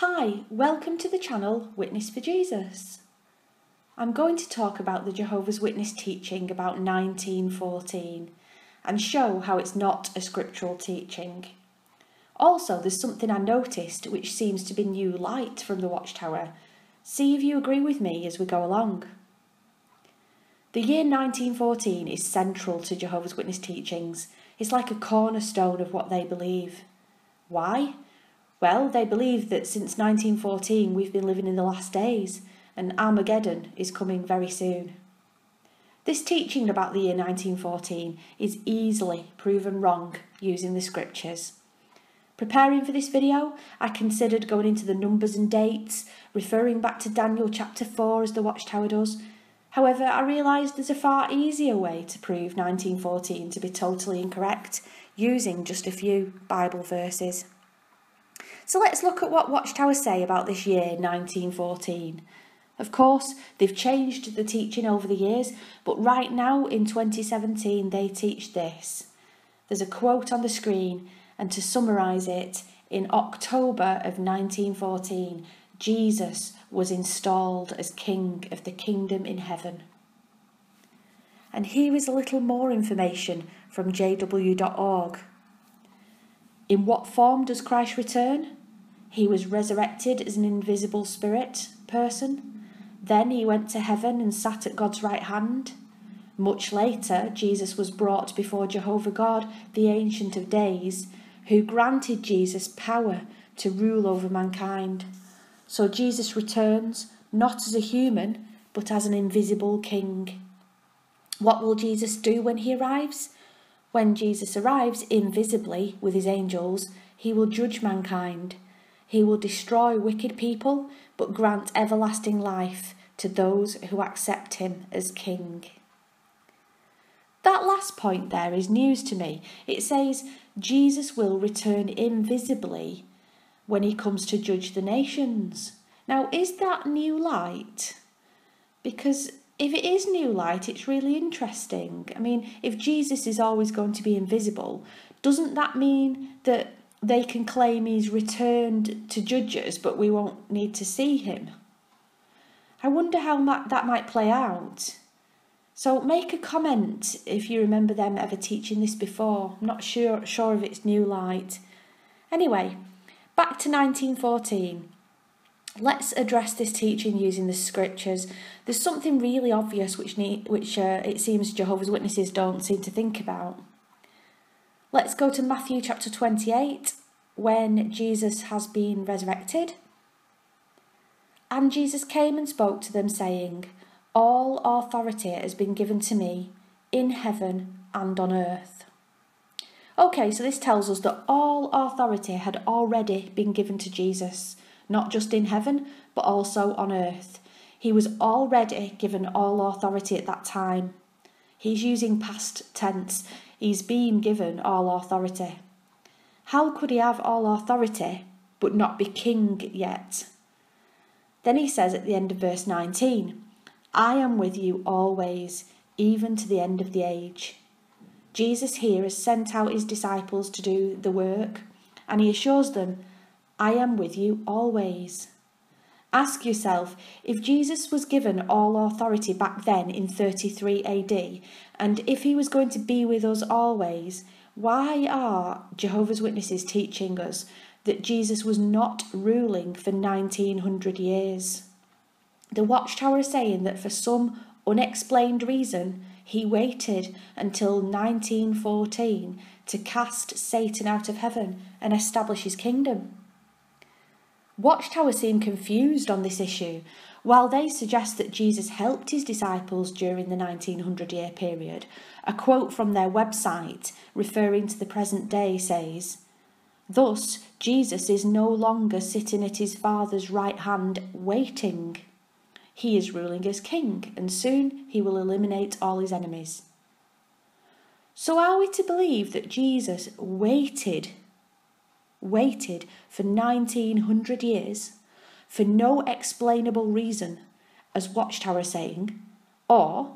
Hi, welcome to the channel Witness For Jesus. I'm going to talk about the Jehovah's Witness teaching about 1914 and show how it's not a scriptural teaching. Also, there's something I noticed which seems to be new light from the Watchtower. See if you agree with me as we go along. The year 1914 is central to Jehovah's Witness teachings. It's like a cornerstone of what they believe. Why? Well, they believe that since 1914 we've been living in the last days and Armageddon is coming very soon. This teaching about the year 1914 is easily proven wrong using the scriptures. Preparing for this video, I considered going into the numbers and dates, referring back to Daniel chapter 4 as the Watchtower does. However, I realised there's a far easier way to prove 1914 to be totally incorrect using just a few Bible verses. So let's look at what Watchtower say about this year 1914. Of course, they've changed the teaching over the years, but right now in 2017 they teach this. There's a quote on the screen, and to summarise it, in October of 1914, Jesus was installed as King of the Kingdom in Heaven. And here is a little more information from jw.org. In what form does Christ return? He was resurrected as an invisible spirit person. Then he went to heaven and sat at God's right hand. Much later, Jesus was brought before Jehovah God, the Ancient of Days, who granted Jesus power to rule over mankind. So Jesus returns not as a human, but as an invisible king. What will Jesus do when he arrives? When Jesus arrives invisibly with his angels, he will judge mankind. He will destroy wicked people, but grant everlasting life to those who accept him as king. That last point there is news to me. It says Jesus will return invisibly when he comes to judge the nations. Now, is that new light? Because if it is new light, it's really interesting. I mean, if Jesus is always going to be invisible, doesn't that mean that they can claim he's returned to judge us, but we won't need to see him? I wonder how that might play out. So make a comment if you remember them ever teaching this before. I'm not sure if it's new light. Anyway, back to 1914. Let's address this teaching using the scriptures. There's something really obvious which it seems Jehovah's Witnesses don't seem to think about. Let's go to Matthew chapter 28, when Jesus has been resurrected. And Jesus came and spoke to them, saying, "All authority has been given to me in heaven and on earth." Okay, so this tells us that all authority had already been given to Jesus. Not just in heaven, but also on earth. He was already given all authority at that time. He's using past tense. He's been given all authority. How could he have all authority but not be king yet? Then he says at the end of verse 19, "I am with you always, even to the end of the age." Jesus here has sent out his disciples to do the work, and he assures them, "I am with you always." Ask yourself, if Jesus was given all authority back then in 33 AD, and if he was going to be with us always, why are Jehovah's Witnesses teaching us that Jesus was not ruling for 1900 years? The Watchtower is saying that for some unexplained reason, he waited until 1914 to cast Satan out of heaven and establish his kingdom. Watchtower seem confused on this issue. While they suggest that Jesus helped his disciples during the 1900-year period, a quote from their website referring to the present day says, "Thus, Jesus is no longer sitting at his Father's right hand waiting. He is ruling as king, and soon he will eliminate all his enemies." So are we to believe that Jesus waited for 1900 years for no explainable reason, as Watchtower saying, or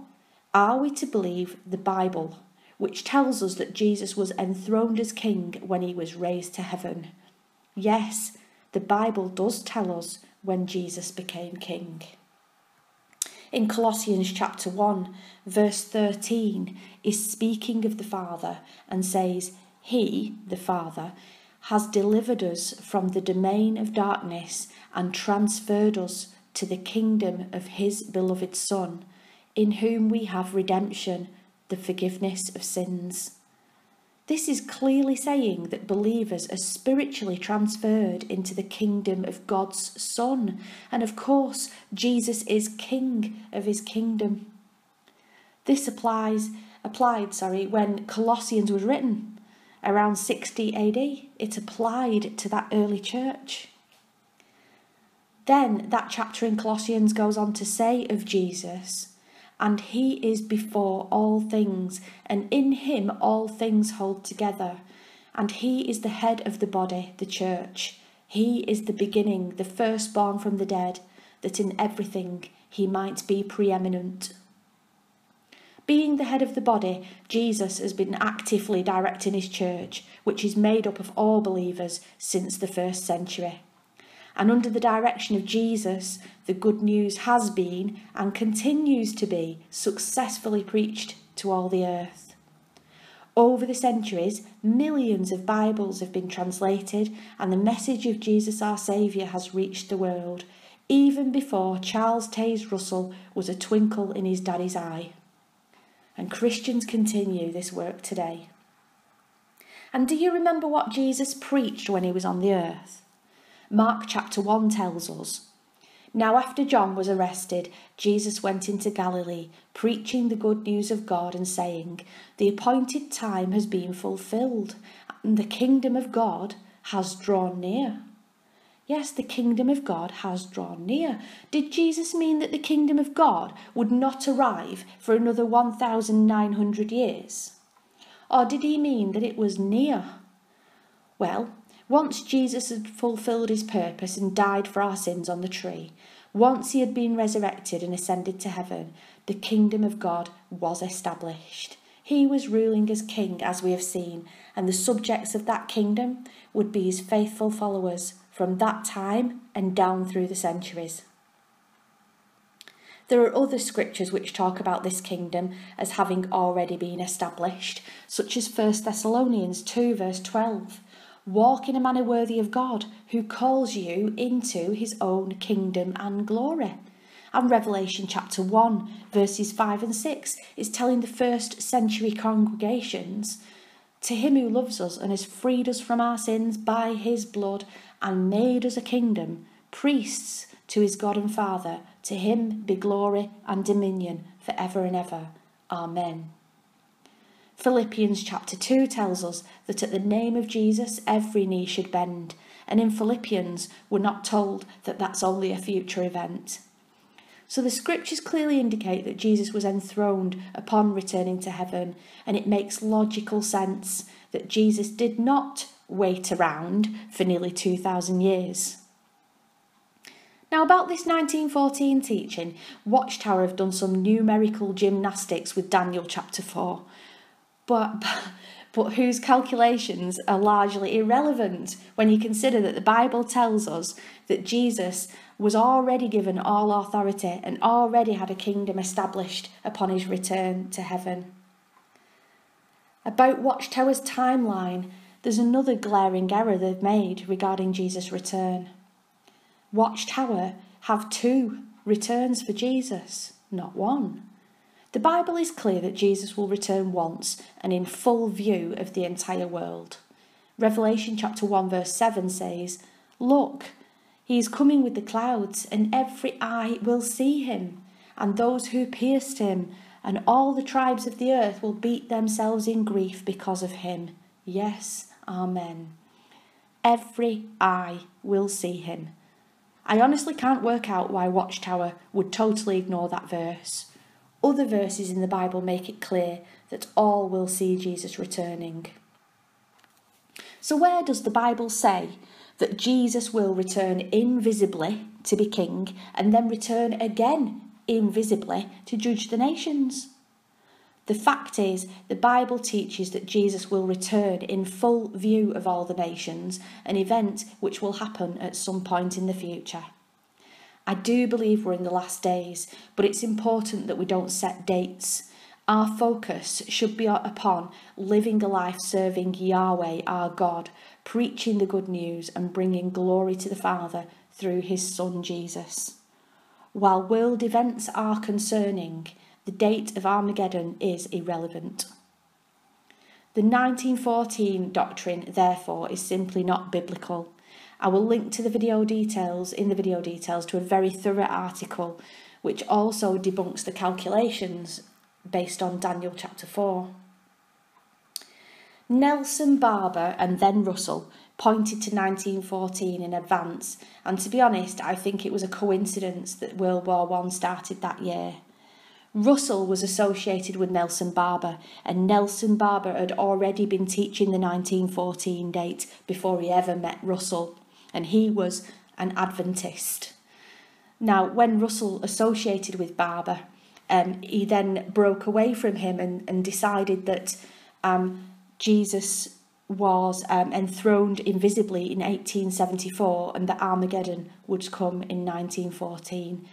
are we to believe the Bible, which tells us that Jesus was enthroned as king when he was raised to heaven? Yes, the Bible does tell us when Jesus became king. In Colossians chapter 1, verse 13 is speaking of the Father and says, He, the Father, has delivered us from the domain of darkness and transferred us to the kingdom of his beloved Son, in whom we have redemption, the forgiveness of sins. This is clearly saying that believers are spiritually transferred into the kingdom of God's Son, and of course Jesus is King of his kingdom. This applied when Colossians was written, around 60 AD. It applied to that early church. Then that chapter in Colossians goes on to say of Jesus, and he is before all things, and in him all things hold together. And he is the head of the body, the church. He is the beginning, the firstborn from the dead, that in everything he might be preeminent. Being the head of the body, Jesus has been actively directing his church, which is made up of all believers since the first century. And under the direction of Jesus, the good news has been and continues to be successfully preached to all the earth. Over the centuries, millions of Bibles have been translated, and the message of Jesus our Saviour has reached the world, even before Charles Taze Russell was a twinkle in his daddy's eye. And Christians continue this work today. And do you remember what Jesus preached when he was on the earth? Mark chapter 1 tells us, Now after John was arrested, Jesus went into Galilee, preaching the good news of God and saying, The appointed time has been fulfilled, and the kingdom of God has drawn near. Yes, the kingdom of God has drawn near. Did Jesus mean that the kingdom of God would not arrive for another 1,900 years? Or did he mean that it was near? Well, once Jesus had fulfilled his purpose and died for our sins on the tree, once he had been resurrected and ascended to heaven, the kingdom of God was established. He was ruling as king, as we have seen, and the subjects of that kingdom would be his faithful followers from that time and down through the centuries. There are other scriptures which talk about this kingdom as having already been established, such as 1 Thessalonians 2 verse 12. Walk in a manner worthy of God, who calls you into his own kingdom and glory. And Revelation chapter 1, verses 5 and 6 is telling the first century congregations, To him who loves us and has freed us from our sins by his blood and made us a kingdom, priests to his God and Father, to him be glory and dominion for ever and ever. Amen. Philippians chapter 2 tells us that at the name of Jesus every knee should bend, and in Philippians we're not told that that's only a future event. So the scriptures clearly indicate that Jesus was enthroned upon returning to heaven, and it makes logical sense that Jesus did not wait around for nearly 2,000 years. Now about this 1914 teaching, Watchtower have done some numerical gymnastics with Daniel chapter 4. But whose calculations are largely irrelevant when you consider that the Bible tells us that Jesus was already given all authority and already had a kingdom established upon his return to heaven. About Watchtower's timeline, there's another glaring error they've made regarding Jesus' return. Watchtower have two returns for Jesus, not one. The Bible is clear that Jesus will return once and in full view of the entire world. Revelation chapter 1 verse 7 says, Look, he is coming with the clouds, and every eye will see him, and those who pierced him, and all the tribes of the earth will beat themselves in grief because of him. Yes, amen. Every eye will see him. I honestly can't work out why Watchtower would totally ignore that verse. Other verses in the Bible make it clear that all will see Jesus returning. So where does the Bible say that Jesus will return invisibly to be king and then return again invisibly to judge the nations? The fact is, the Bible teaches that Jesus will return in full view of all the nations, an event which will happen at some point in the future. I do believe we're in the last days, but it's important that we don't set dates. Our focus should be upon living a life serving Yahweh, our God, preaching the good news and bringing glory to the Father through his Son, Jesus. While world events are concerning, the date of Armageddon is irrelevant. The 1914 doctrine, therefore, is simply not biblical. I will link to the video details to a very thorough article which also debunks the calculations based on Daniel chapter 4. Nelson Barbour and then Russell pointed to 1914 in advance, and to be honest, I think it was a coincidence that World War I started that year. Russell was associated with Nelson Barbour, and Nelson Barbour had already been teaching the 1914 date before he ever met Russell, and he was an Adventist. Now, when Russell associated with Barbour, he then broke away from him and decided that Jesus was enthroned invisibly in 1874 and that Armageddon would come in 1914.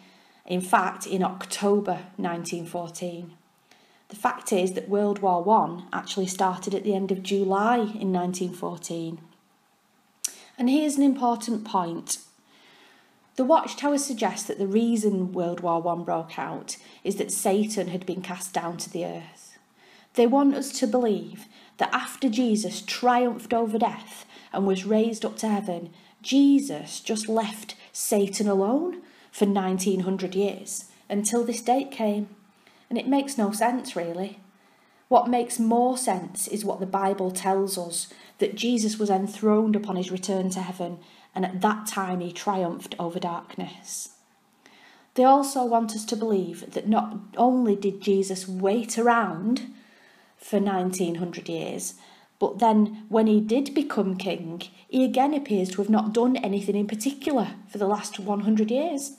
In fact, in October 1914. The fact is that World War I actually started at the end of July in 1914. And here's an important point. The Watchtower suggests that the reason World War I broke out is that Satan had been cast down to the earth. They want us to believe that after Jesus triumphed over death and was raised up to heaven, Jesus just left Satan alone for 1900 years until this date came. And it makes no sense, really. What makes more sense is what the Bible tells us, that Jesus was enthroned upon his return to heaven, and at that time he triumphed over darkness. They also want us to believe that not only did Jesus wait around for 1900 years, but then when he did become king, he again appears to have not done anything in particular for the last 100 years.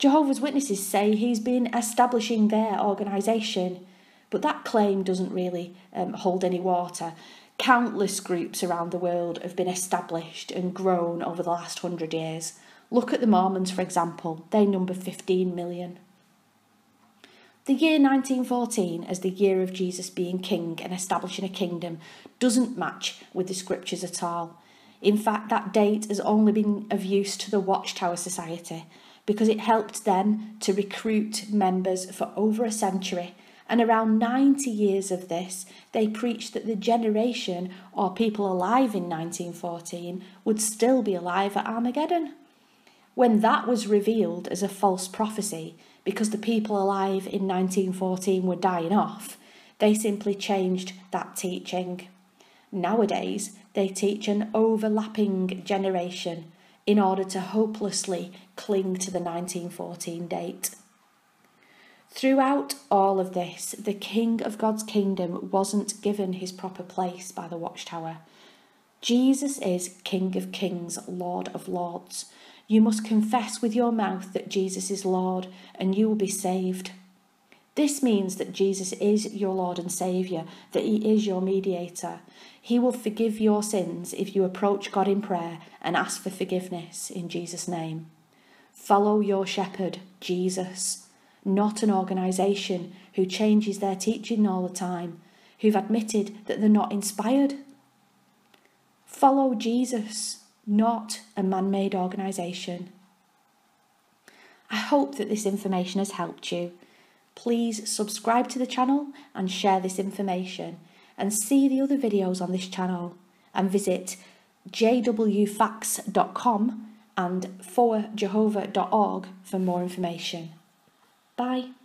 Jehovah's Witnesses say he's been establishing their organisation, but that claim doesn't really hold any water. Countless groups around the world have been established and grown over the last 100 years. Look at the Mormons, for example. They number 15 million. The year 1914, as the year of Jesus being king and establishing a kingdom, doesn't match with the scriptures at all. In fact, that date has only been of use to the Watchtower Society because it helped them to recruit members for over a century. And around 90 years of this, they preached that the generation or people alive in 1914 would still be alive at Armageddon. When that was revealed as a false prophecy, because the people alive in 1914 were dying off, they simply changed that teaching. Nowadays, they teach an overlapping generation in order to hopelessly cling to the 1914 date. Throughout all of this, the King of God's kingdom wasn't given his proper place by the Watchtower. Jesus is King of kings, Lord of lords. You must confess with your mouth that Jesus is Lord, and you will be saved. This means that Jesus is your Lord and Saviour, that he is your mediator. He will forgive your sins if you approach God in prayer and ask for forgiveness in Jesus' name. Follow your shepherd, Jesus. Not an organisation who changes their teaching all the time, who've admitted that they're not inspired. Follow Jesus, not a man-made organisation. I hope that this information has helped you. Please subscribe to the channel and share this information, and see the other videos on this channel, and visit jwfacts.com and 4jehovah.org for more information. Bye.